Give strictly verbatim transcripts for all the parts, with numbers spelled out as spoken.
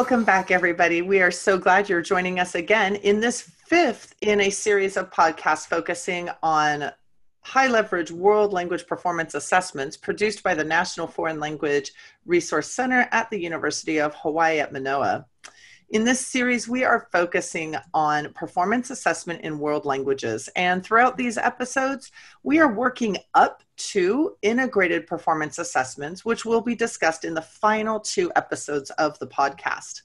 Welcome back, everybody. We are so glad you're joining us again in this fifth in a series of podcasts focusing on high leverage world language performance assessments produced by the National Foreign Language Resource Center at the University of Hawaii at Manoa. In this series, we are focusing on performance assessment in world languages. And throughout these episodes, we are working up to integrated performance assessments, which will be discussed in the final two episodes of the podcast.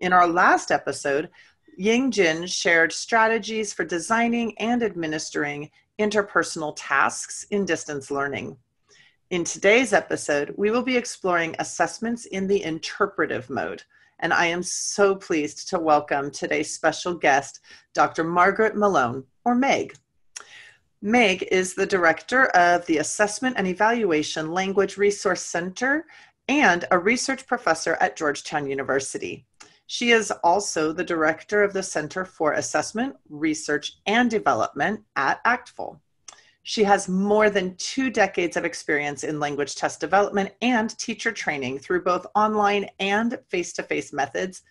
In our last episode, Ying Jin shared strategies for designing and administering interpersonal tasks in distance learning. In today's episode, we will be exploring assessments in the interpretive mode. And I am so pleased to welcome today's special guest, Doctor Margaret Malone, or Meg. Meg is the director of the Assessment and Evaluation Language Resource Center and a research professor at Georgetown University. She is also the director of the Center for Assessment, Research, and Development at A C T F L. She has more than two decades of experience in language test development and teacher training through both online and face-to-face methods,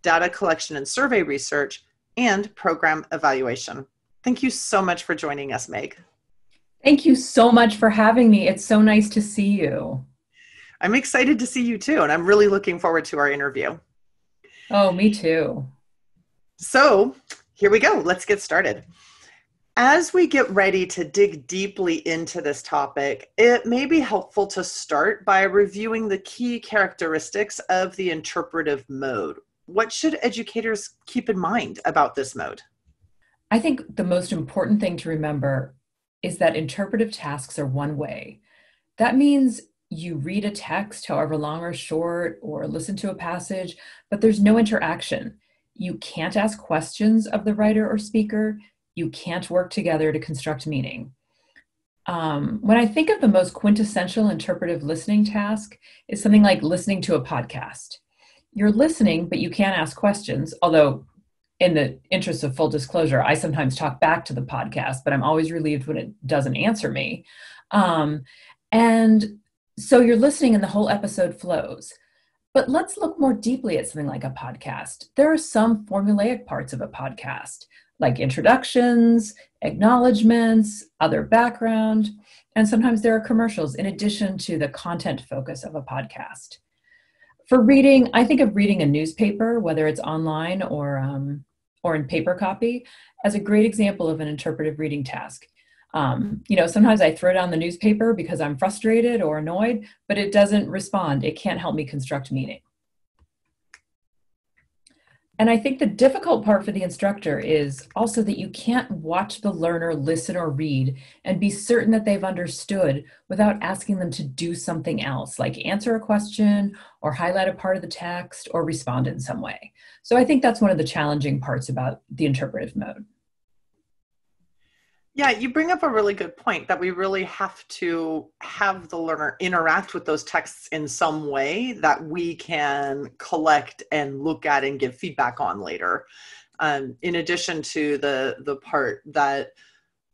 data collection and survey research, and program evaluation. Thank you so much for joining us, Meg. Thank you so much for having me. It's so nice to see you. I'm excited to see you too, and I'm really looking forward to our interview. Oh, me too. So here we go. Let's get started. As we get ready to dig deeply into this topic, it may be helpful to start by reviewing the key characteristics of the interpretive mode. What should educators keep in mind about this mode? I think the most important thing to remember is that interpretive tasks are one way. That means you read a text, however long or short, or listen to a passage, but there's no interaction. You can't ask questions of the writer or speaker. You can't work together to construct meaning. Um, when I think of the most quintessential interpretive listening task, is something like listening to a podcast. You're listening, but you can't ask questions, although in the interest of full disclosure, I sometimes talk back to the podcast, but I'm always relieved when it doesn't answer me. Um, and so you're listening and the whole episode flows. But let's look more deeply at something like a podcast. There are some formulaic parts of a podcast, like introductions, acknowledgements, other background, and sometimes there are commercials in addition to the content focus of a podcast. For reading, I think of reading a newspaper, whether it's online or, um, or in paper copy, as a great example of an interpretive reading task. Um, you know, sometimes I throw down the newspaper because I'm frustrated or annoyed, but it doesn't respond. It can't help me construct meaning. And I think the difficult part for the instructor is also that you can't watch the learner listen or read and be certain that they've understood without asking them to do something else, like answer a question or highlight a part of the text or respond in some way. So I think that's one of the challenging parts about the interpretive mode. Yeah, you bring up a really good point that we really have to have the learner interact with those texts in some way that we can collect and look at and give feedback on later. Um, in addition to the, the part that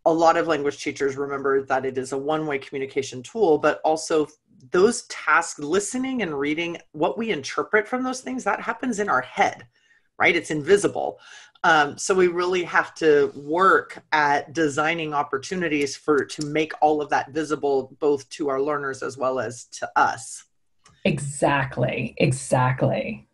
a lot of language teachers remember, that it is a one-way communication tool, but also those tasks, listening and reading, what we interpret from those things, that happens in our head, right? It's invisible. Um, so we really have to work at designing opportunities for to make all of that visible, both to our learners as well as to us. Exactly, exactly.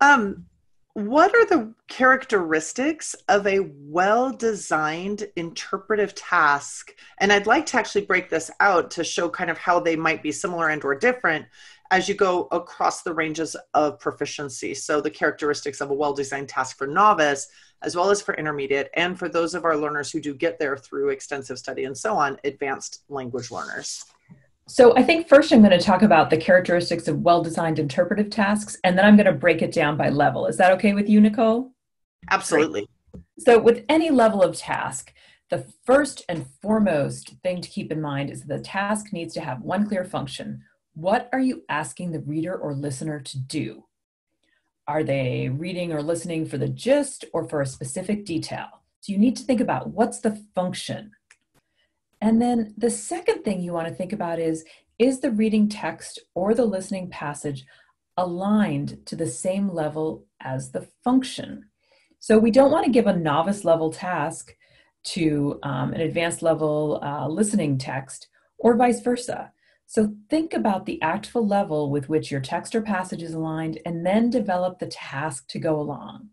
Um, what are the characteristics of a well-designed interpretive task? And I'd like to actually break this out to show kind of how they might be similar and or different as you go across the ranges of proficiency. So the characteristics of a well-designed task for novice, as well as for intermediate, and for those of our learners who do get there through extensive study and so on, advanced language learners. So I think first I'm going to talk about the characteristics of well-designed interpretive tasks, and then I'm going to break it down by level. Is that okay with you, Nicole? Absolutely. Great. So with any level of task, the first and foremost thing to keep in mind is that the task needs to have one clear function. What are you asking the reader or listener to do? Are they reading or listening for the gist or for a specific detail? So you need to think about what's the function. And then the second thing you want to think about is, is the reading text or the listening passage aligned to the same level as the function. So we don't want to give a novice level task to um, an advanced level uh, listening text, or vice versa. So think about the A C T F L level with which your text or passage is aligned, and then develop the task to go along.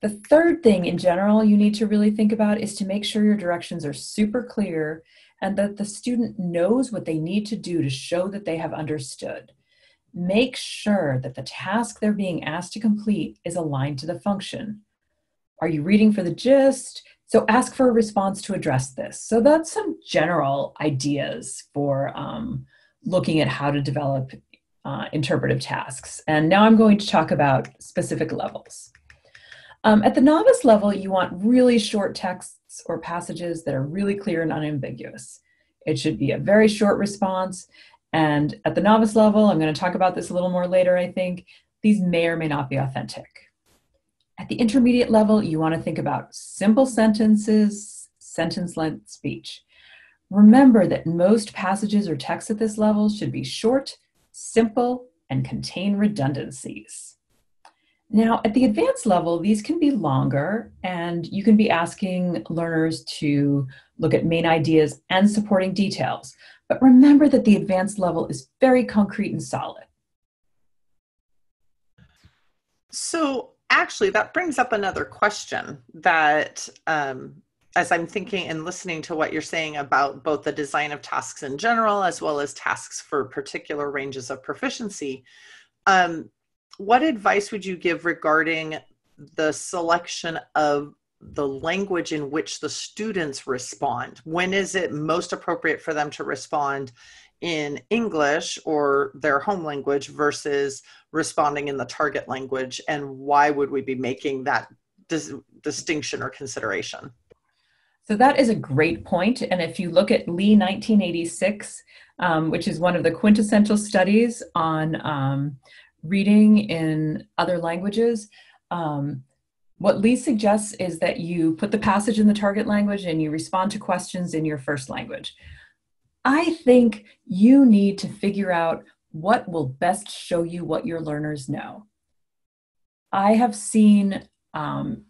The third thing in general you need to really think about is to make sure your directions are super clear and that the student knows what they need to do to show that they have understood. Make sure that the task they're being asked to complete is aligned to the function. Are you reading for the gist? So ask for a response to address this. So that's some general ideas for um, looking at how to develop uh, interpretive tasks. And now I'm going to talk about specific levels. Um, at the novice level, you want really short texts or passages that are really clear and unambiguous. It should be a very short response. And at the novice level, I'm going to talk about this a little more later, I think, these may or may not be authentic. At the intermediate level, you want to think about simple sentences, sentence-length speech. Remember that most passages or texts at this level should be short, simple, and contain redundancies. Now, at the advanced level, these can be longer, and you can be asking learners to look at main ideas and supporting details. But remember that the advanced level is very concrete and solid. So, actually, that brings up another question that, um, as I'm thinking and listening to what you're saying about both the design of tasks in general, as well as tasks for particular ranges of proficiency, um, what advice would you give regarding the selection of the language in which the students respond? When is it most appropriate for them to respond in English or their home language versus responding in the target language, and why would we be making that dis distinction or consideration? So that is a great point, and if you look at Lee nineteen eighty-six, um, which is one of the quintessential studies on um, reading in other languages, um, what Lee suggests is that you put the passage in the target language and you respond to questions in your first language. I think you need to figure out what will best show you what your learners know. I have seen um,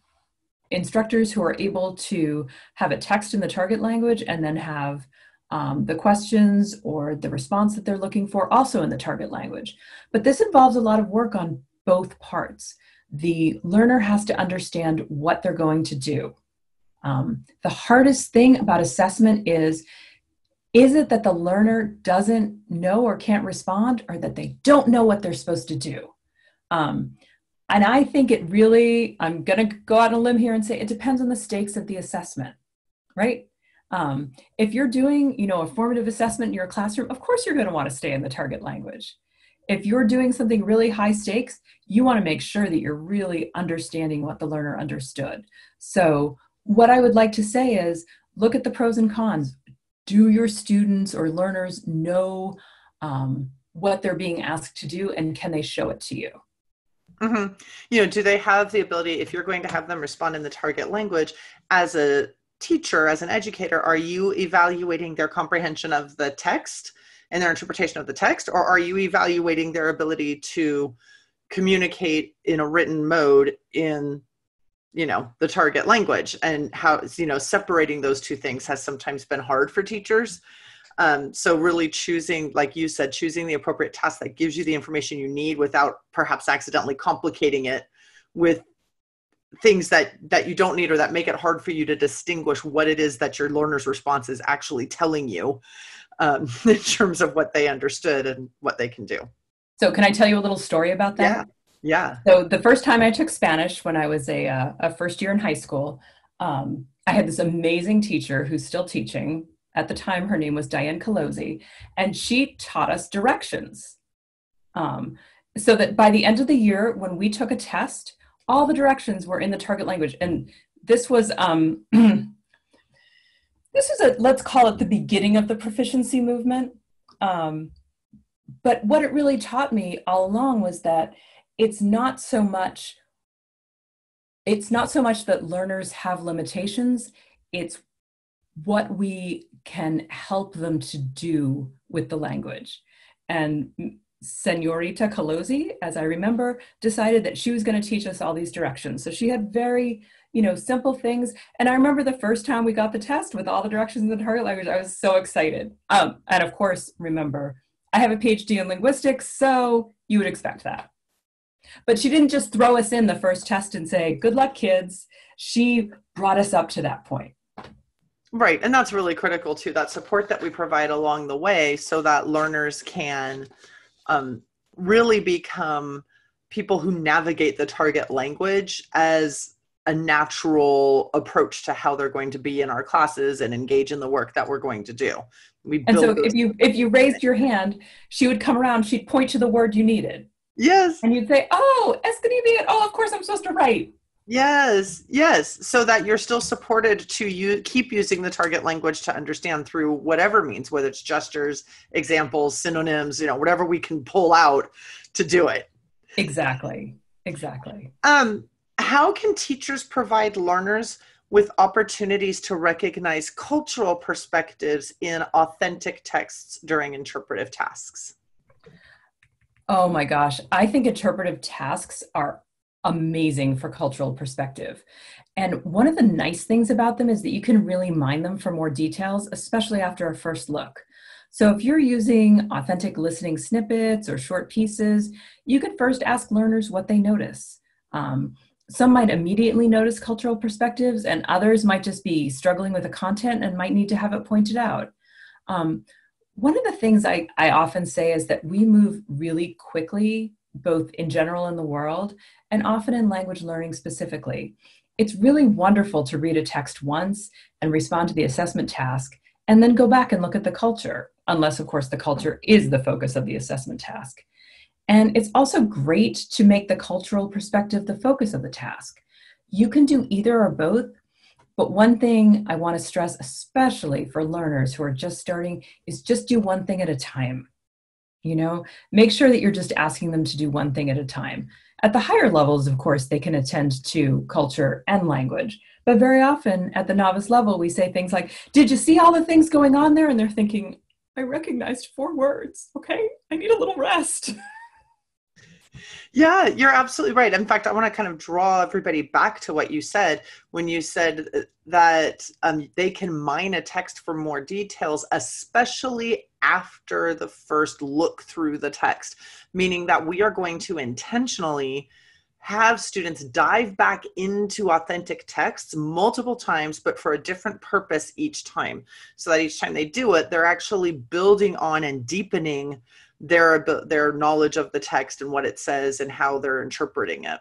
instructors who are able to have a text in the target language and then have um, the questions or the response that they're looking for also in the target language. But this involves a lot of work on both parts. The learner has to understand what they're going to do. Um, the hardest thing about assessment is Is it that the learner doesn't know or can't respond, or that they don't know what they're supposed to do? Um, and I think it really, I'm gonna go out on a limb here and say it depends on the stakes of the assessment, right? Um, if you're doing, you know, a formative assessment in your classroom, of course you're gonna wanna stay in the target language. If you're doing something really high stakes, you wanna make sure that you're really understanding what the learner understood. So what I would like to say is, look at the pros and cons. Do your students or learners know um, what they're being asked to do, and can they show it to you? Mm-hmm. You know, do they have the ability, if you're going to have them respond in the target language, as a teacher, as an educator, are you evaluating their comprehension of the text and their interpretation of the text, or are you evaluating their ability to communicate in a written mode in you know, the target language? And how, you know, separating those two things has sometimes been hard for teachers. Um, so really choosing, like you said, choosing the appropriate task that gives you the information you need without perhaps accidentally complicating it with things that, that you don't need, or that make it hard for you to distinguish what it is that your learner's response is actually telling you um, in terms of what they understood and what they can do. So can I tell you a little story about that? Yeah. Yeah. So the first time I took Spanish, when I was a, uh, a first year in high school, um, I had this amazing teacher who's still teaching. At the time, her name was Diane Colosi, and she taught us directions. Um, so that by the end of the year, when we took a test, all the directions were in the target language. And this was, um, this was a, let's call it the beginning of the proficiency movement. Um, but what it really taught me all along was that It's not so much, it's not so much that learners have limitations, it's what we can help them to do with the language. And Senorita Colosi, as I remember, decided that she was going to teach us all these directions. So she had very, you know, simple things. And I remember the first time we got the test with all the directions in the target language, I was so excited. Um, and of course, remember, I have a PhD in linguistics, so you would expect that. But she didn't just throw us in the first test and say, good luck, kids. She brought us up to that point. Right. And that's really critical too, that support that we provide along the way so that learners can um, really become people who navigate the target language as a natural approach to how they're going to be in our classes and engage in the work that we're going to do. We and so if you, if you raised your hand, she would come around, she'd point to the word you needed. Yes. And you'd say, oh, Escondivian. Oh, of course I'm supposed to write. Yes. Yes. So that you're still supported to you keep using the target language to understand through whatever means, whether it's gestures, examples, synonyms, you know, whatever we can pull out to do it. Exactly. Exactly. Um, how can teachers provide learners with opportunities to recognize cultural perspectives in authentic texts during interpretive tasks? Oh my gosh, I think interpretive tasks are amazing for cultural perspective. And one of the nice things about them is that you can really mine them for more details, especially after a first look. So if you're using authentic listening snippets or short pieces, you could first ask learners what they notice. Um, some might immediately notice cultural perspectives and others might just be struggling with the content and might need to have it pointed out. Um, One of the things I, I often say is that we move really quickly, both in general in the world, and often in language learning specifically. It's really wonderful to read a text once and respond to the assessment task, and then go back and look at the culture, unless, of course, the culture is the focus of the assessment task. And it's also great to make the cultural perspective the focus of the task. You can do either or both. But one thing I want to stress, especially for learners who are just starting, is just do one thing at a time. You know, make sure that you're just asking them to do one thing at a time. At the higher levels, of course, they can attend to culture and language. But very often at the novice level, we say things like, did you see all the things going on there? And they're thinking, I recognized four words. Okay, I need a little rest. Yeah, you're absolutely right. In fact, I want to kind of draw everybody back to what you said when you said that um, they can mine a text for more details, especially after the first look through the text, meaning that we are going to intentionally have students dive back into authentic texts multiple times, but for a different purpose each time, so that each time they do it, they're actually building on and deepening their their knowledge of the text and what it says and how they're interpreting it.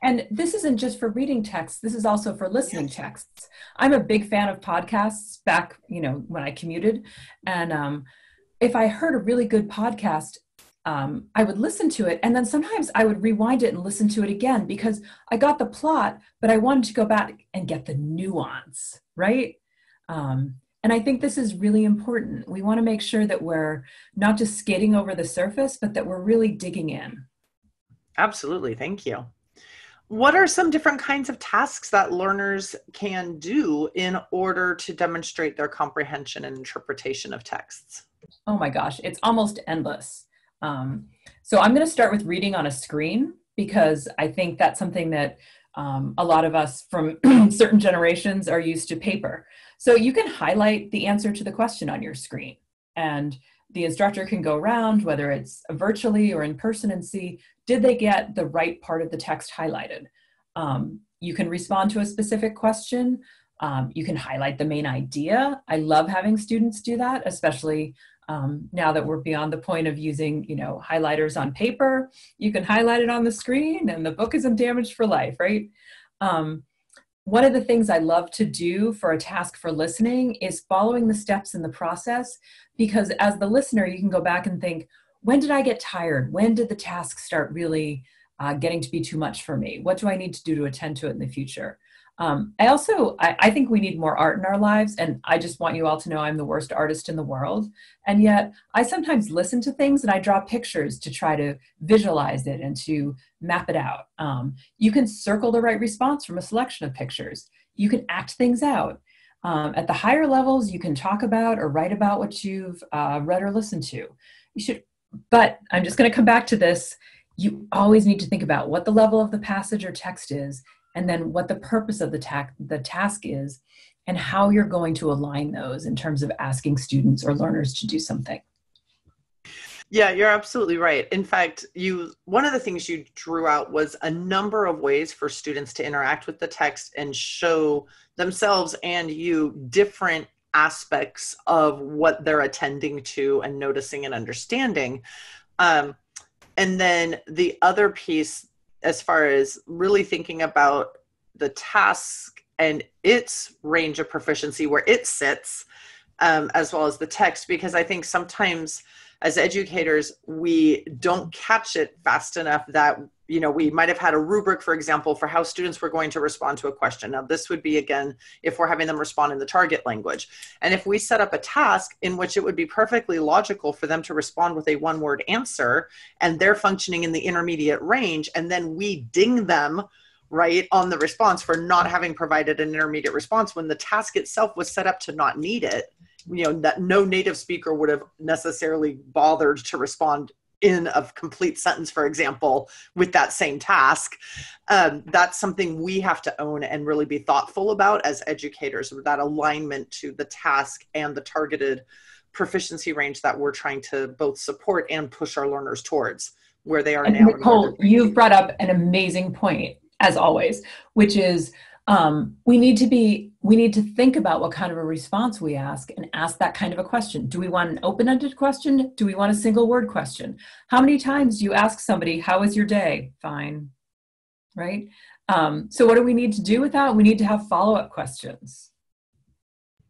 And this isn't just for reading texts, this is also for listening texts. I'm a big fan of podcasts back, you know, when I commuted. And um, if I heard a really good podcast, um, I would listen to it. And then sometimes I would rewind it and listen to it again because I got the plot, but I wanted to go back and get the nuance, right? Um, And I think this is really important. We want to make sure that we're not just skidding over the surface, but that we're really digging in. Absolutely. Thank you. What are some different kinds of tasks that learners can do in order to demonstrate their comprehension and interpretation of texts? Oh my gosh, it's almost endless. Um, so I'm going to start with reading on a screen because I think that's something that Um, a lot of us from certain generations are used to paper. So you can highlight the answer to the question on your screen and the instructor can go around, whether it's virtually or in person, and see, did they get the right part of the text highlighted? Um, you can respond to a specific question. Um, you can highlight the main idea. I love having students do that, especially um, now that we're beyond the point of using, you know, highlighters on paper. You can highlight it on the screen and the book isn't damaged for life, right? Um, one of the things I love to do for a task for listening is following the steps in the process, because as the listener, you can go back and think, when did I get tired? When did the task start really uh, getting to be too much for me? What do I need to do to attend to it in the future? Um, I also, I, I think we need more art in our lives, and I just want you all to know I'm the worst artist in the world, and yet I sometimes listen to things and I draw pictures to try to visualize it and to map it out. Um, you can circle the right response from a selection of pictures. You can act things out. Um, at the higher levels, you can talk about or write about what you've uh, read or listened to. You should But I'm just going to come back to this. You always need to think about what the level of the passage or text is, and then what the purpose of the, ta- the task is, and how you're going to align those in terms of asking students or learners to do something. Yeah, you're absolutely right. In fact, you one of the things you drew out was a number of ways for students to interact with the text and show themselves and you different aspects of what they're attending to and noticing and understanding. Um, and then the other piece, as far as really thinking about the task and its range of proficiency, where it sits, um, as well as the text, because I think sometimes as educators, we don't catch it fast enough that, you know, we might have had a rubric, for example, for how students were going to respond to a question. Now, this would be, again, if we're having them respond in the target language. And if we set up a task in which it would be perfectly logical for them to respond with a one-word answer, and they're functioning in the intermediate range, and then we ding them, right, on the response for not having provided an intermediate response when the task itself was set up to not need it, you know, that no native speaker would have necessarily bothered to respond in a complete sentence, for example, with that same task. Um, that's something we have to own and really be thoughtful about as educators, that alignment to the task and the targeted proficiency range that we're trying to both support and push our learners towards where they are and now. Nicole, you've brought up an amazing point, as always, which is Um, we need to be, we need to think about what kind of a response we ask and ask that kind of a question. Do we want an open-ended question? Do we want a single word question? How many times do you ask somebody, how was your day? Fine, right? Um, so what do we need to do with that? We need to have follow-up questions.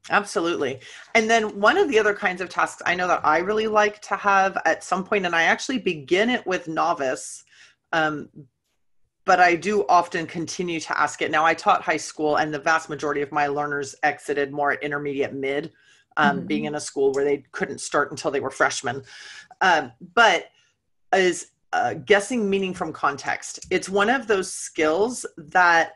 Absolutely. And then one of the other kinds of tasks I know that I really like to have at some point, and I actually begin it with novice, um, but I do often continue to ask it. Now, I taught high school, and the vast majority of my learners exited more at intermediate mid, um, mm-hmm. being in a school where they couldn't start until they were freshmen. Um, but is uh, guessing meaning from context. It's one of those skills that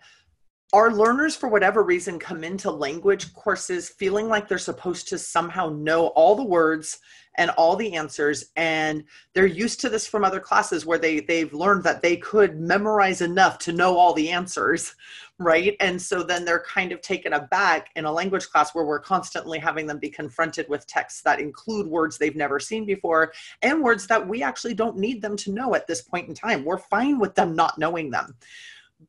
our learners, for whatever reason, come into language courses feeling like they're supposed to somehow know all the words and all the answers, and they're used to this from other classes where they, they've learned that they could memorize enough to know all the answers, right? And so then they're kind of taken aback in a language class where we're constantly having them be confronted with texts that include words they've never seen before and words that we actually don't need them to know at this point in time. We're fine with them not knowing them,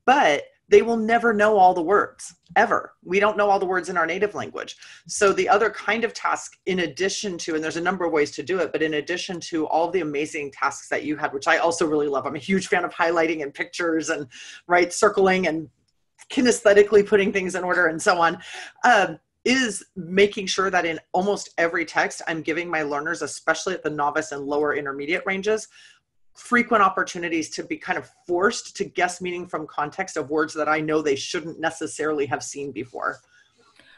but they will never know all the words, ever. We don't know all the words in our native language. So the other kind of task, in addition to, and there's a number of ways to do it, but in addition to all the amazing tasks that you had, which I also really love, I'm a huge fan of highlighting and pictures and, right, circling and kinesthetically putting things in order and so on, um, is making sure that in almost every text, I'm giving my learners, especially at the novice and lower intermediate ranges, frequent opportunities to be kind of forced to guess meaning from context of words that I know they shouldn't necessarily have seen before.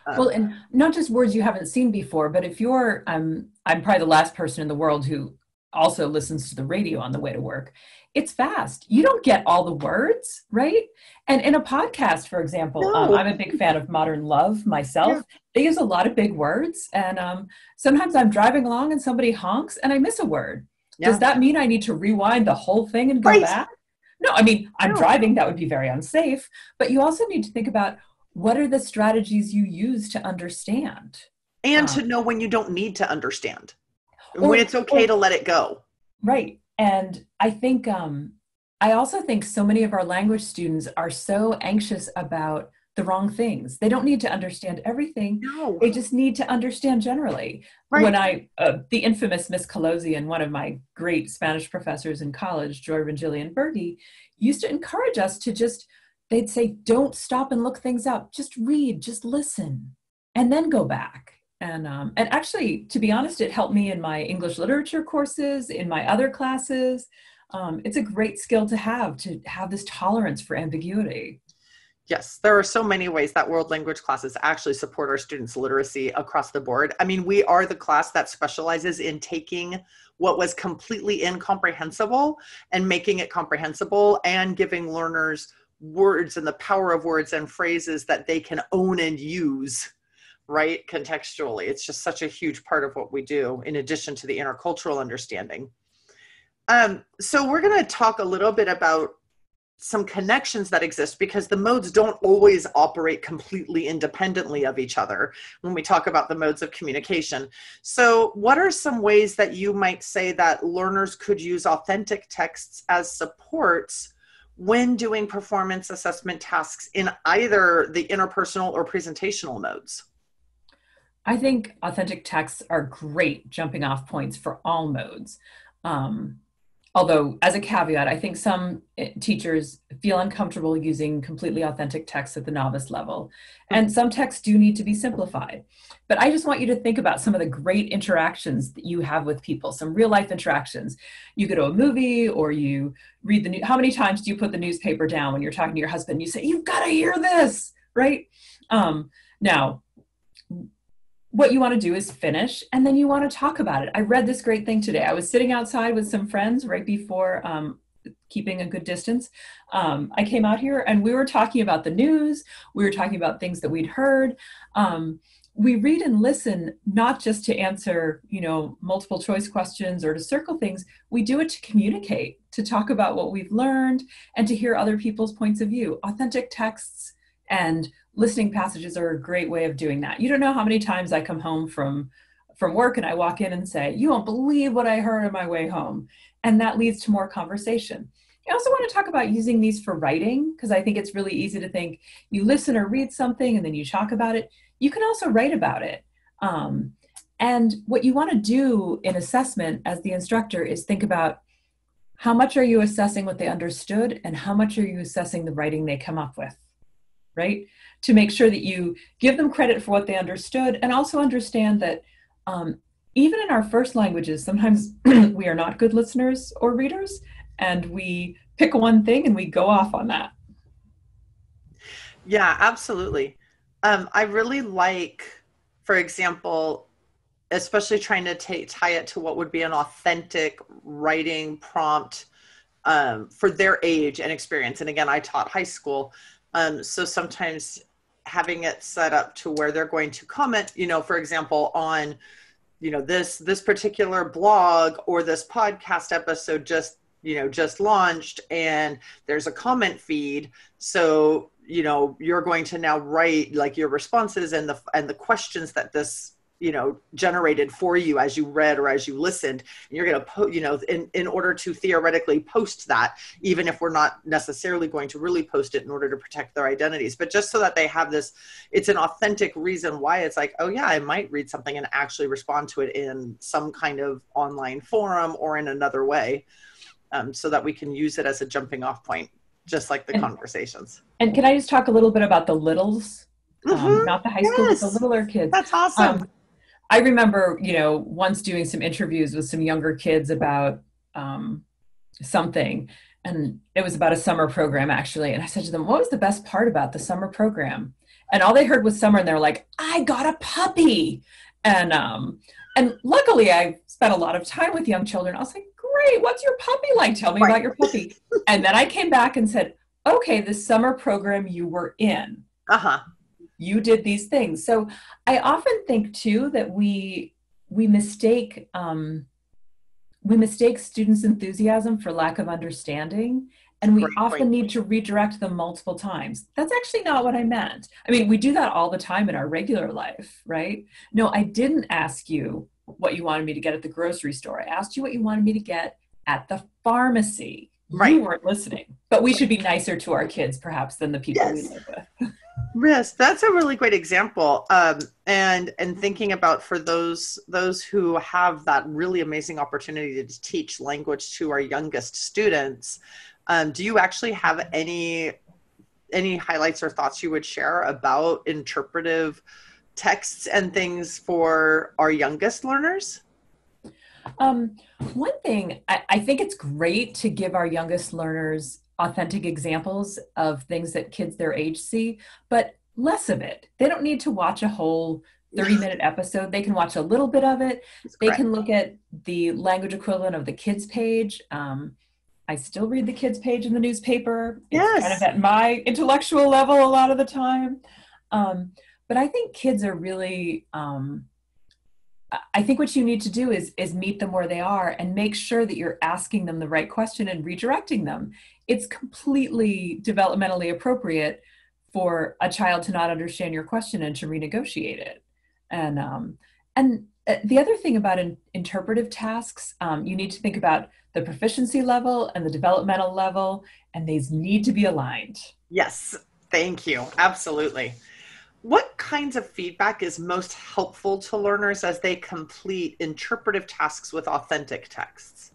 Um, well, and not just words you haven't seen before, but if you're, um, I'm probably the last person in the world who also listens to the radio on the way to work. It's fast. You don't get all the words, right? And in a podcast, for example, no. um, I'm a big fan of Modern Love myself. Yeah. They use a lot of big words. And um, sometimes I'm driving along and somebody honks and I miss a word. Yeah. Does that mean I need to rewind the whole thing and go right. back? No, I mean, I'm no. driving. That would be very unsafe. But you also need to think about what are the strategies you use to understand? And um, to know when you don't need to understand, or, when it's okay or, to let it go. Right. And I think, um, I also think so many of our language students are so anxious about the wrong things. They don't need to understand everything. No. They just need to understand generally. Right. When I, uh, the infamous Miss Colosi and one of my great Spanish professors in college, Joy Van Gillian Berge, used to encourage us to just, they'd say, don't stop and look things up. Just read, just listen, and then go back. And um, and actually, to be honest, it helped me in my English literature courses, in my other classes. Um, it's a great skill to have, to have this tolerance for ambiguity. Yes, there are so many ways that world language classes actually support our students' literacy across the board. I mean, we are the class that specializes in taking what was completely incomprehensible and making it comprehensible and giving learners words and the power of words and phrases that they can own and use, right, contextually. It's just such a huge part of what we do in addition to the intercultural understanding. Um, so we're going to talk a little bit about some connections that exist, because the modes don't always operate completely independently of each other when we talk about the modes of communication. So what are some ways that you might say that learners could use authentic texts as supports when doing performance assessment tasks in either the interpersonal or presentational modes? I think authentic texts are great jumping off points for all modes. Um, Although, as a caveat, I think some teachers feel uncomfortable using completely authentic texts at the novice level. And some texts do need to be simplified. But I just want you to think about some of the great interactions that you have with people, some real life interactions. You go to a movie, or you read the news. How many times do you put the newspaper down when you're talking to your husband? You say, you've got to hear this, right? Um, now, what you want to do is finish, and then you want to talk about it. I read this great thing today. I was sitting outside with some friends right before, um, keeping a good distance. Um, I came out here and we were talking about the news. We were talking about things that we'd heard. Um, we read and listen, not just to answer, you know, multiple choice questions or to circle things. We do it to communicate, to talk about what we've learned, and to hear other people's points of view. Authentic texts and listening passages are a great way of doing that. You don't know how many times I come home from, from work and I walk in and say, you won't believe what I heard on my way home. And that leads to more conversation. I also want to talk about using these for writing, because I think it's really easy to think you listen or read something and then you talk about it. You can also write about it. Um, and what you want to do in assessment as the instructor is think about how much are you assessing what they understood and how much are you assessing the writing they come up with, right? To make sure that you give them credit for what they understood, and also understand that um, even in our first languages, sometimes we are not good listeners or readers, and we pick one thing and we go off on that. Yeah, absolutely. Um, I really like, for example, especially trying to take, tie it to what would be an authentic writing prompt um, for their age and experience. And again, I taught high school. Um, so sometimes having it set up to where they're going to comment, you know, for example, on, you know, this, this particular blog or this podcast episode just, you know, just launched, and there's a comment feed. So, you know, you're going to now write like your responses and the, and the questions that this, you know, generated for you as you read or as you listened, and you're going to, po- you know, in, in order to theoretically post that, even if we're not necessarily going to really post it in order to protect their identities, but just so that they have this, it's an authentic reason why it's like, oh yeah, I might read something and actually respond to it in some kind of online forum or in another way, um, so that we can use it as a jumping off point, just like the and, conversations. And can I just talk a little bit about the littles, mm-hmm. um, not the high yes. school, but the littler kids. That's awesome. Um, I remember, you know, once doing some interviews with some younger kids about um, something, and it was about a summer program, actually. And I said to them, what was the best part about the summer program? And all they heard was summer, and they were like, I got a puppy. And, um, and luckily, I spent a lot of time with young children. I was like, great, what's your puppy like? Tell me right. about your puppy. And then I came back and said, okay, the summer program you were in. Uh-huh. You did these things. So I often think too that we we mistake um, we mistake students' enthusiasm for lack of understanding, and we right, often right. need to redirect them multiple times. That's actually not what I meant. I mean, we do that all the time in our regular life, right? No, I didn't ask you what you wanted me to get at the grocery store. I asked you what you wanted me to get at the pharmacy. Right. You weren't listening. But we should be nicer to our kids, perhaps, than the people yes. we live with. Yes, that's a really great example. Um, and and thinking about for those those who have that really amazing opportunity to teach language to our youngest students, um, do you actually have any any highlights or thoughts you would share about interpretive texts and things for our youngest learners? Um, one thing, I, I think it's great to give our youngest learners authentic examples of things that kids their age see, but less of it. They don't need to watch a whole thirty minute episode. They can watch a little bit of it. That's they correct. Can look at the language equivalent of the kids page. Um, I still read the kids page in the newspaper. It's yes. kind of at my intellectual level a lot of the time. Um, but I think kids are really, um, I think what you need to do is, is meet them where they are and make sure that you're asking them the right question and redirecting them. It's completely developmentally appropriate for a child to not understand your question and to renegotiate it. And, um, and the other thing about in, interpretive tasks, um, you need to think about the proficiency level and the developmental level, and these need to be aligned. Yes, thank you. Absolutely. What kinds of feedback is most helpful to learners as they complete interpretive tasks with authentic texts?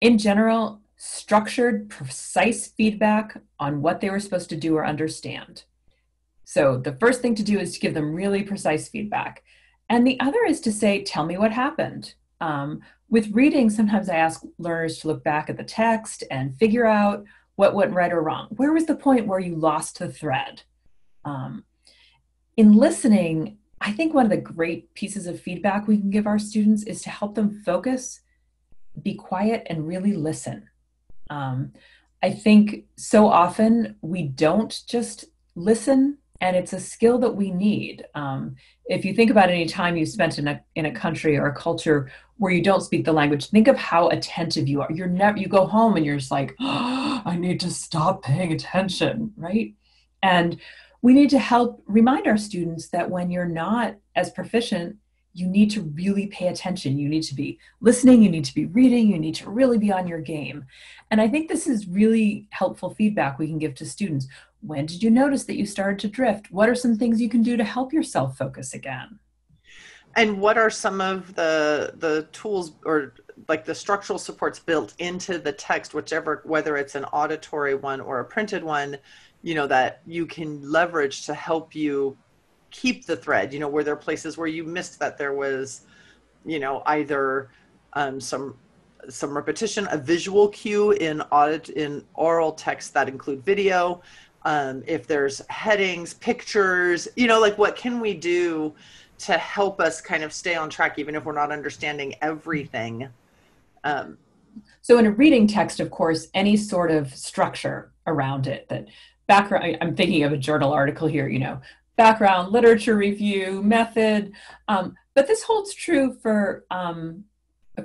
In general, structured, precise feedback on what they were supposed to do or understand. So the first thing to do is to give them really precise feedback. And the other is to say, tell me what happened. Um, with reading, sometimes I ask learners to look back at the text and figure out what went right or wrong. Where was the point where you lost the thread? Um, in listening, I think one of the great pieces of feedback we can give our students is to help them focus, be quiet, and really listen. Um, I think so often we don't just listen, and it's a skill that we need. Um, if you think about any time you spent in a, in a country or a culture where you don't speak the language, think of how attentive you are. You're never, you go home and you're just like, oh, I need to stop paying attention, right? And we need to help remind our students that when you're not as proficient, you need to really pay attention. You need to be listening, you need to be reading, you need to really be on your game. And I think this is really helpful feedback we can give to students. When did you notice that you started to drift? What are some things you can do to help yourself focus again? And what are some of the, the tools or like the structural supports built into the text, whichever, whether it's an auditory one or a printed one, you know, that you can leverage to help you keep the thread? You know, were there places where you missed that there was, you know, either um, some some repetition, a visual cue in audit in oral texts that include video, um, if there's headings, pictures, you know, like what can we do to help us kind of stay on track, even if we're not understanding everything? Um, so in a reading text, of course, any sort of structure around it that background, I'm thinking of a journal article here, you know, background, literature review, method. Um, but this holds true for, um,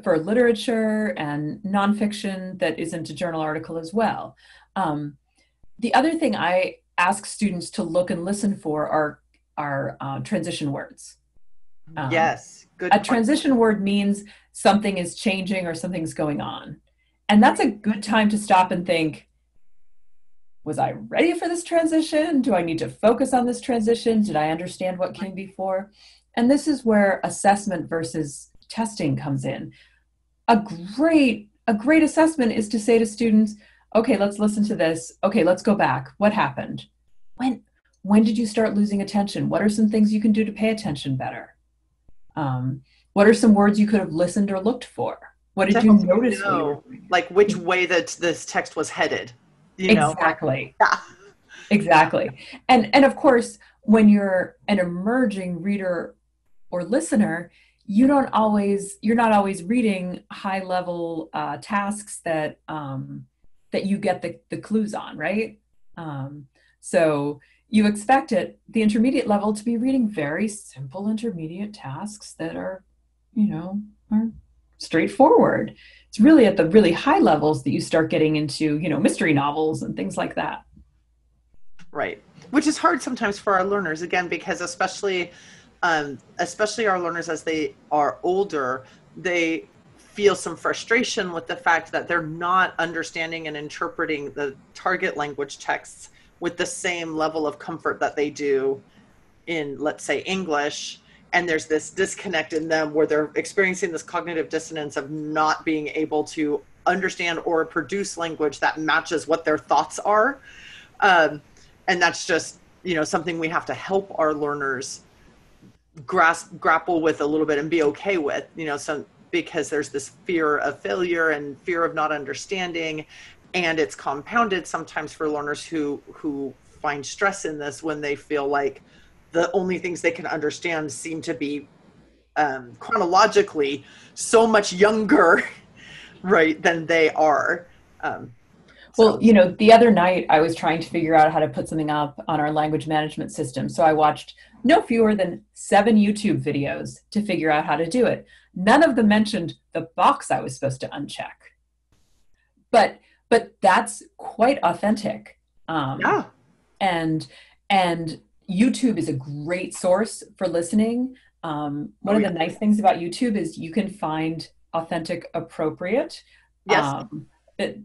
for literature and nonfiction that isn't a journal article as well. Um, the other thing I ask students to look and listen for are, are uh, transition words. Um, yes, good point. A transition word means something is changing or something's going on. And that's a good time to stop and think, was I ready for this transition? Do I need to focus on this transition? Did I understand what came before? And this is where assessment versus testing comes in. A great, a great assessment is to say to students, okay, let's listen to this. Okay, let's go back. What happened? When, when did you start losing attention? What are some things you can do to pay attention better? Um, what are some words you could have listened or looked for? What did you notice? Know, you like which way that this text was headed? You know, exactly. Like, ah. Exactly. And, and of course, when you're an emerging reader or listener, you don't always, you're not always reading high level uh, tasks that, um, that you get the, the clues on, right? Um, so you expect at the intermediate level to be reading very simple intermediate tasks that are, you know, are straightforward. It's really at the really high levels that you start getting into, you know, mystery novels and things like that. Right. Which is hard sometimes for our learners, again, because especially, um, especially our learners as they are older, they feel some frustration with the fact that they're not understanding and interpreting the target language texts with the same level of comfort that they do in, let's say, English. And there's this disconnect in them where they're experiencing this cognitive dissonance of not being able to understand or produce language that matches what their thoughts are. Um, and that's just, you know, something we have to help our learners grasp, grapple with a little bit and be okay with, you know, some, because there's this fear of failure and fear of not understanding. And it's compounded sometimes for learners who, who find stress in this when they feel like the only things they can understand seem to be um, chronologically so much younger, right, than they are. Um, Well, so. You know, the other night I was trying to figure out how to put something up on our language management system. So I watched no fewer than seven YouTube videos to figure out how to do it. None of them mentioned the box I was supposed to uncheck. But but that's quite authentic. Um, yeah. And, and YouTube is a great source for listening. Um, one oh, yeah. of the nice things about YouTube is you can find authentic, appropriate yes. um, it,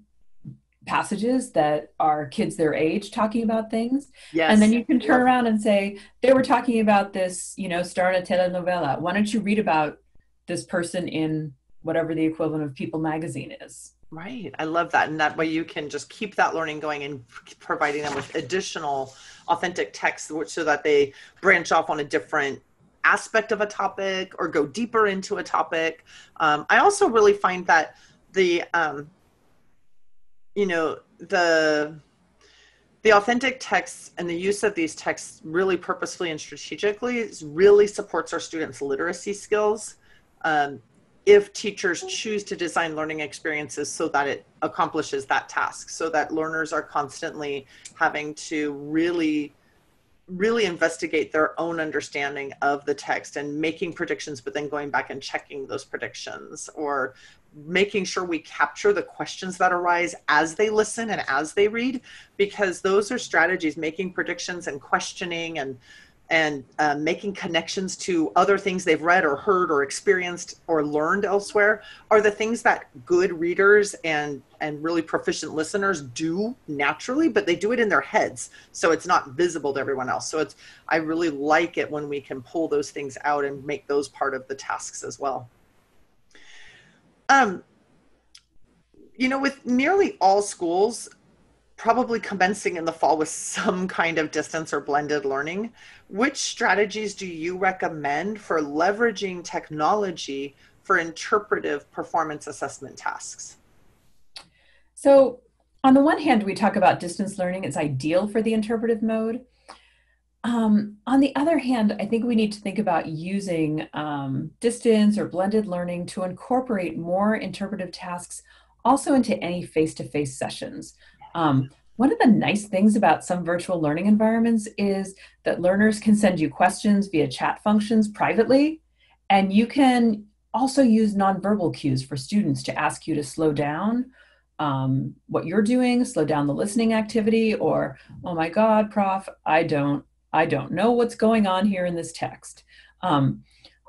passages that are kids their age talking about things. Yes. And then you can turn yep. around and say, they were talking about this, you know, star in a telenovela. Why don't you read about this person in whatever the equivalent of People magazine is? Right. I love that. And that way you can just keep that learning going and providing them with additional authentic text so that they branch off on a different aspect of a topic or go deeper into a topic. Um, I also really find that the, um, you know, the, the authentic texts and the use of these texts really purposefully and strategically really supports our students' literacy skills. Um, if teachers choose to design learning experiences so that it accomplishes that task, so that learners are constantly having to really, really investigate their own understanding of the text and making predictions, but then going back and checking those predictions, or making sure we capture the questions that arise as they listen and as they read, because those are strategies, making predictions and questioning and and uh, making connections to other things they've read or heard or experienced or learned elsewhere are the things that good readers and, and really proficient listeners do naturally, but they do it in their heads. So it's not visible to everyone else. So it's, I really like it when we can pull those things out and make those part of the tasks as well. Um, you know, with nearly all schools, probably commencing in the fall with some kind of distance or blended learning, which strategies do you recommend for leveraging technology for interpretive performance assessment tasks? So on the one hand, we talk about distance learning is ideal for the interpretive mode. Um, on the other hand, I think we need to think about using um, distance or blended learning to incorporate more interpretive tasks also into any face-to-face sessions. Um, one of the nice things about some virtual learning environments is that learners can send you questions via chat functions privately, and you can also use nonverbal cues for students to ask you to slow down um, what you're doing, slow down the listening activity, or, oh my God, Prof, I don't, I don't know what's going on here in this text. Um,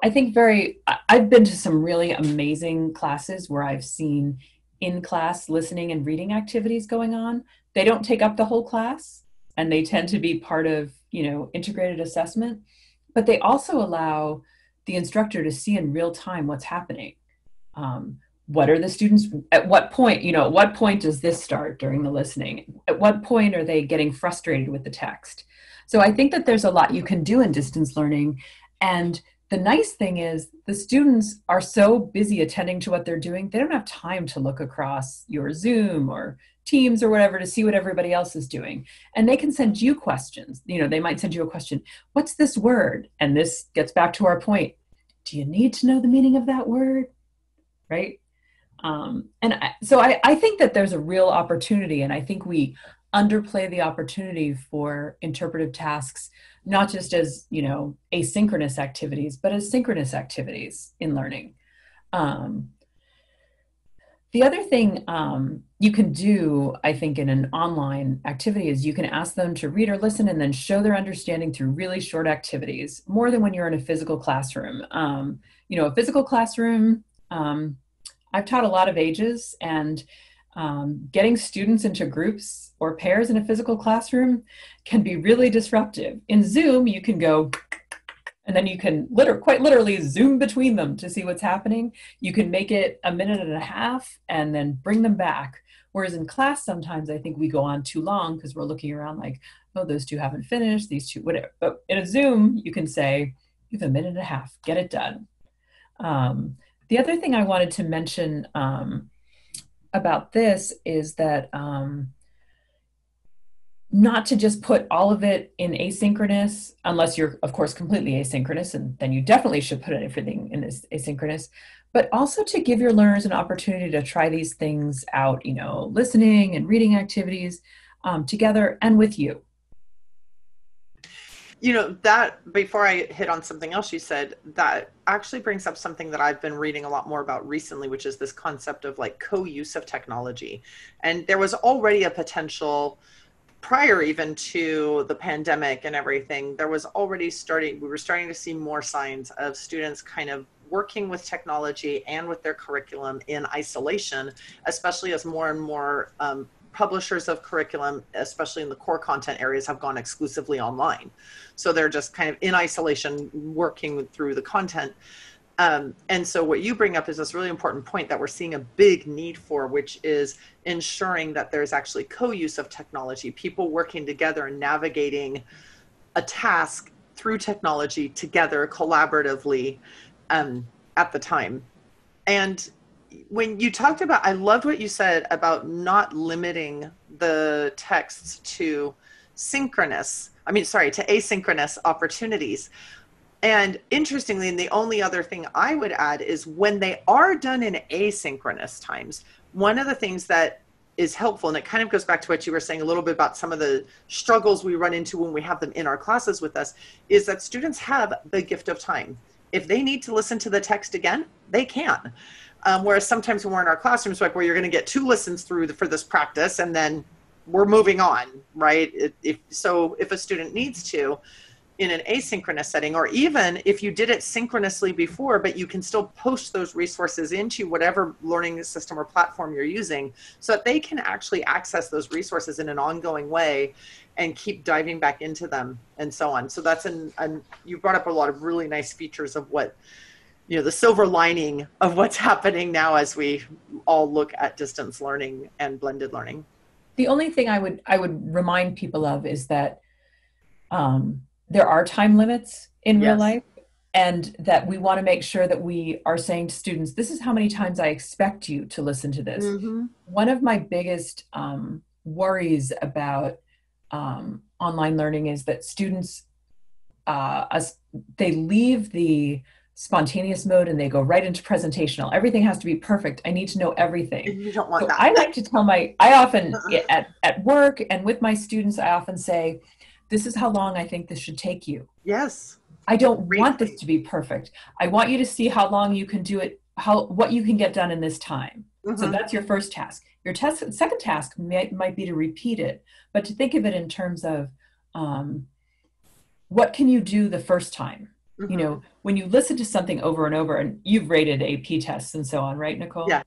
I think very, I, I've been to some really amazing classes where I've seen in-class listening and reading activities going on. They don't take up the whole class, and they tend to be part of, you know, integrated assessment, but they also allow the instructor to see in real time what's happening. Um, what are the students, at what point, you know, at what point does this start during the listening? At what point are they getting frustrated with the text? So I think that there's a lot you can do in distance learning, and the nice thing is the students are so busy attending to what they're doing, they don't have time to look across your Zoom or Teams or whatever to see what everybody else is doing. And they can send you questions. You know, they might send you a question, what's this word? And this gets back to our point. Do you need to know the meaning of that word? Right? Um, and I, so I, I think that there's a real opportunity, and I think we underplay the opportunity for interpretive tasks, not just as, you know, asynchronous activities, but as synchronous activities in learning. Um, the other thing um, you can do, I think, in an online activity is you can ask them to read or listen and then show their understanding through really short activities, more than when you're in a physical classroom. Um, you know, a physical classroom, um, I've taught a lot of ages, and Um, getting students into groups or pairs in a physical classroom can be really disruptive. In Zoom, you can go, and then you can liter- quite literally zoom between them to see what's happening. You can make it a minute and a half and then bring them back. Whereas in class, sometimes I think we go on too long because we're looking around like, oh, those two haven't finished, these two, whatever. But in a Zoom, you can say, you have a minute and a half, get it done. Um, the other thing I wanted to mention um, about this is that um, not to just put all of it in asynchronous, unless you're, of course, completely asynchronous, and then you definitely should put everything in this asynchronous, but also to give your learners an opportunity to try these things out, you know, listening and reading activities um, together and with you. You know, that, before I hit on something else you said, that actually brings up something that I've been reading a lot more about recently, which is this concept of like co-use of technology. And there was already a potential, prior even to the pandemic and everything, there was already starting, we were starting to see more signs of students kind of working with technology and with their curriculum in isolation, especially as more and more um, publishers of curriculum, especially in the core content areas, have gone exclusively online. So they're just kind of in isolation, working through the content. Um, and so what you bring up is this really important point that we're seeing a big need for, which is ensuring that there's actually co-use of technology, people working together and navigating a task through technology together collaboratively um, at the time. And when you talked about, I loved what you said about not limiting the texts to synchronous, I mean, sorry, to asynchronous opportunities. And interestingly, and the only other thing I would add is when they are done in asynchronous times, one of the things that is helpful, and it kind of goes back to what you were saying a little bit about some of the struggles we run into when we have them in our classes with us, is that students have the gift of time. If they need to listen to the text again, they can. Um, whereas sometimes when we're in our classrooms, like where you're going to get two listens through the, for this practice, and then we're moving on, right? If, if, so if a student needs to, in an asynchronous setting, or even if you did it synchronously before, but you can still post those resources into whatever learning system or platform you're using so that they can actually access those resources in an ongoing way and keep diving back into them and so on. So that's an, an you brought up a lot of really nice features of what, you know, the silver lining of what's happening now as we all look at distance learning and blended learning. The only thing I would, I would remind people of is that, um, there are time limits in yes. real life, and that we want to make sure that we are saying to students, this is how many times I expect you to listen to this. Mm-hmm. One of my biggest um, worries about um, online learning is that students, uh, as they leave the spontaneous mode and they go right into presentational. Everything has to be perfect. I need to know everything. You don't want so that. I like to tell my, I often at, at work and with my students, I often say, this is how long I think this should take you. Yes. I don't really want this to be perfect. I want you to see how long you can do it, how what you can get done in this time. Mm-hmm. So that's your first task. Your test, second task may, might be to repeat it, but to think of it in terms of um, what can you do the first time? Mm-hmm. You know, when you listen to something over and over, and you've rated A P tests and so on, right, Nicole? Yeah.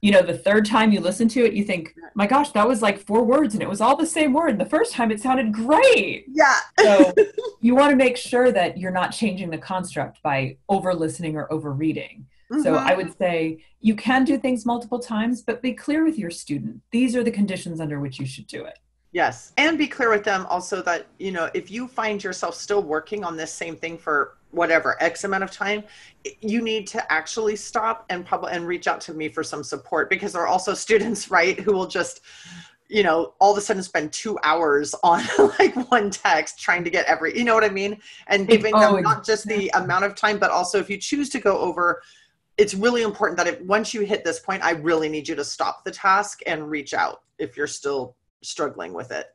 You know, the third time you listen to it, you think, my gosh, that was like four words and it was all the same word. And the first time it sounded great. Yeah. So you want to make sure that you're not changing the construct by over listening or over reading. Mm-hmm. So I would say you can do things multiple times, but be clear with your student. These are the conditions under which you should do it. Yes. And be clear with them also that, you know, if you find yourself still working on this same thing for whatever X amount of time, you need to actually stop and probably and reach out to me for some support, because there are also students, right, who will just, you know, all of a sudden spend two hours on like one text trying to get every, you know what I mean? And giving them not just the amount of time, but also if you choose to go over, it's really important that if once you hit this point, I really need you to stop the task and reach out if you're still struggling with it.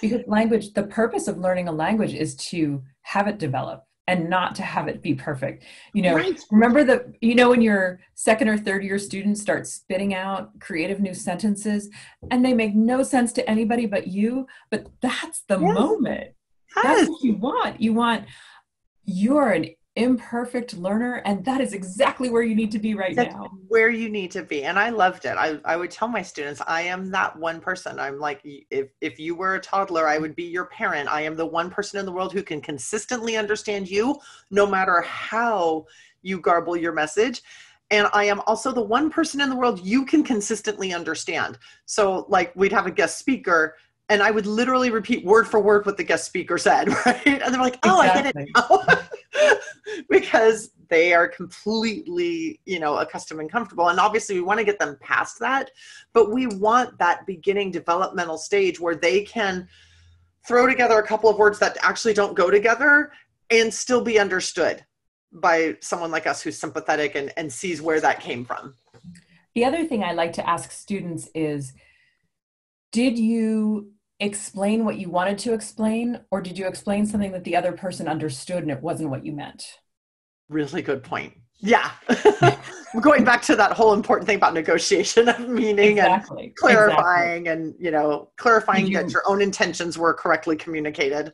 Because language, the purpose of learning a language is to have it develop, and not to have it be perfect. You know, right. Remember the, you know, when your second or third year students start spitting out creative new sentences and they make no sense to anybody but you, but that's the yes. moment. Yes. That's what you want. You want, you're an imperfect learner, and that is exactly where you need to be right that's now. Where you need to be. And I loved it. I, I would tell my students, I am that one person. I'm like, if, if you were a toddler, I would be your parent. I am the one person in the world who can consistently understand you, no matter how you garble your message. And I am also the one person in the world you can consistently understand. So like we'd have a guest speaker, and I would literally repeat word for word what the guest speaker said, right? And they're like, oh, exactly. I get it now. because they are completely, you know, accustomed and comfortable. And obviously we want to get them past that, but we want that beginning developmental stage where they can throw together a couple of words that actually don't go together and still be understood by someone like us who's sympathetic and, and sees where that came from. The other thing I like to ask students is, did you explain what you wanted to explain, or did you explain something that the other person understood and it wasn't what you meant? Really good point. Yeah. Going back to that whole important thing about negotiation of meaning exactly. and clarifying exactly. and, you know, clarifying you, that your own intentions were correctly communicated.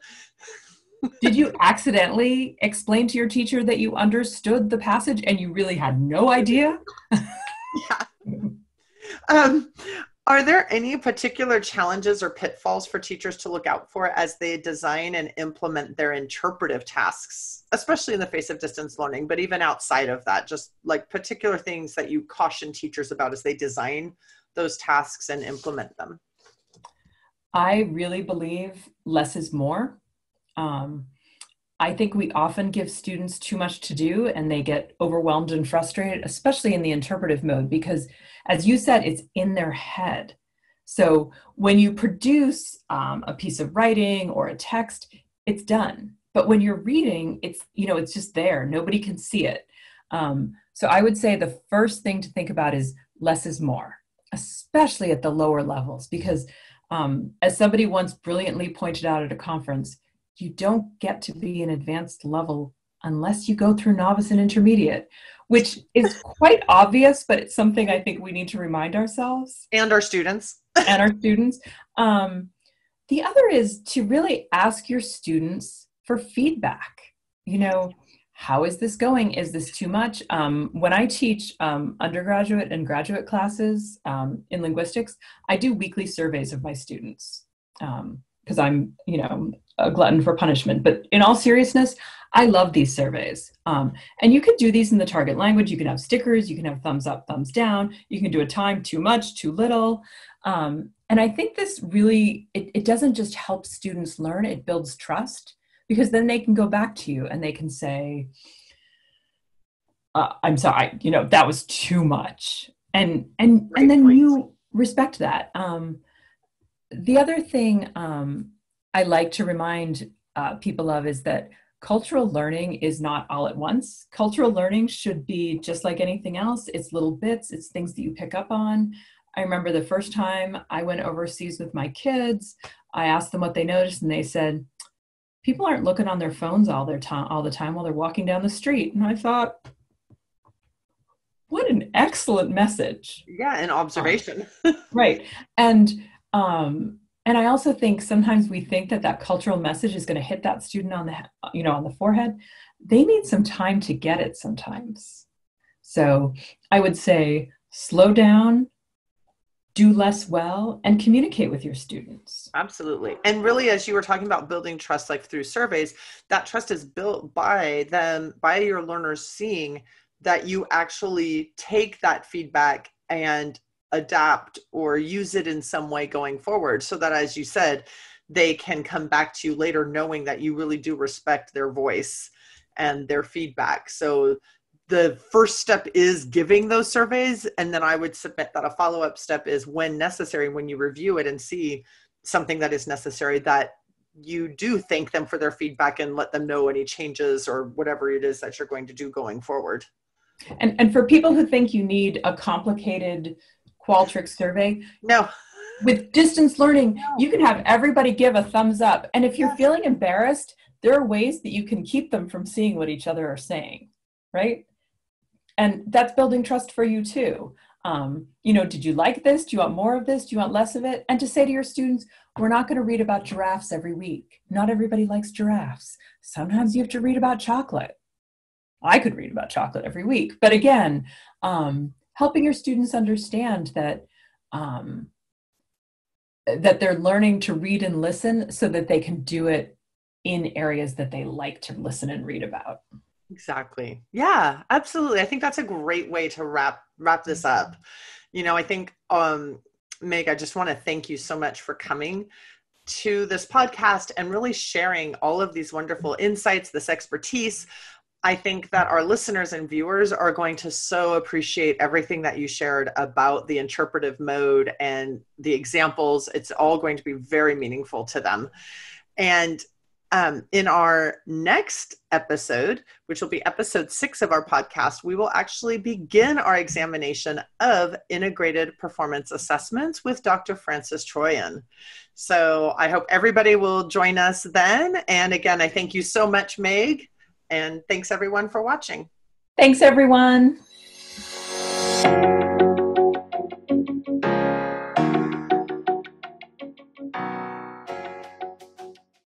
Did you accidentally explain to your teacher that you understood the passage and you really had no idea? Yeah. Um, are there any particular challenges or pitfalls for teachers to look out for as they design and implement their interpretive tasks, especially in the face of distance learning, but even outside of that, just like particular things that you caution teachers about as they design those tasks and implement them? I really believe less is more. Um, I think we often give students too much to do and they get overwhelmed and frustrated, especially in the interpretive mode, because as you said, it's in their head. So when you produce um, a piece of writing or a text, it's done. But when you're reading, it's, you know, it's just there. Nobody can see it. Um, so I would say the first thing to think about is less is more, especially at the lower levels, because um, as somebody once brilliantly pointed out at a conference, you don't get to be an advanced level unless you go through novice and intermediate, which is quite obvious, but it's something I think we need to remind ourselves. And our students. and our students. Um, the other is to really ask your students for feedback. You know, how is this going? Is this too much? Um, when I teach um, undergraduate and graduate classes um, in linguistics, I do weekly surveys of my students um, because I'm, you know, a glutton for punishment. But in all seriousness, I love these surveys. Um, and you can do these in the target language. You can have stickers, you can have thumbs up, thumbs down, you can do a time, too much, too little. Um, and I think this really, it, it doesn't just help students learn, it builds trust, because then they can go back to you and they can say, uh, I'm sorry, you know, that was too much. And, and, and then you respect that. Um, the other thing, um, I like to remind uh, people of is that cultural learning is not all at once. Cultural learning should be just like anything else. It's little bits, it's things that you pick up on. I remember the first time I went overseas with my kids, I asked them what they noticed and they said, people aren't looking on their phones all, their to- all the time while they're walking down the street. And I thought, what an excellent message. Yeah, an observation. Right. And, um, And I also think sometimes we think that that cultural message is going to hit that student on the, you know, on the forehead. They need some time to get it sometimes. So I would say slow down, do less well, and communicate with your students. Absolutely. And really, as you were talking about building trust, like through surveys, that trust is built by them, by your learners seeing that you actually take that feedback and adapt or use it in some way going forward, so that, as you said, they can come back to you later knowing that you really do respect their voice and their feedback. So the first step is giving those surveys, and then I would submit that a follow-up step is, when necessary, when you review it and see something that is necessary, that you do thank them for their feedback and let them know any changes or whatever it is that you're going to do going forward. And, and for people who think you need a complicated Qualtrics survey. No. With distance learning, no. You can have everybody give a thumbs up. And if you're yes. feeling embarrassed, there are ways that you can keep them from seeing what each other are saying, right? And that's building trust for you too. Um, you know, did you like this? Do you want more of this? Do you want less of it? And to say to your students, we're not going to read about giraffes every week. Not everybody likes giraffes. Sometimes you have to read about chocolate. I could read about chocolate every week. But again, um, helping your students understand that um, that they're learning to read and listen so that they can do it in areas that they like to listen and read about. Exactly. Yeah, absolutely. I think that's a great way to wrap wrap this up. You know, I think, um, Meg, I just want to thank you so much for coming to this podcast and really sharing all of these wonderful insights, this expertise, I think that our listeners and viewers are going to so appreciate everything that you shared about the interpretive mode and the examples. It's all going to be very meaningful to them. And um, in our next episode, which will be episode six of our podcast, we will actually begin our examination of integrated performance assessments with Doctor Francis Troyan. So I hope everybody will join us then. And again, I thank you so much, Meg. And thanks everyone for watching. Thanks everyone.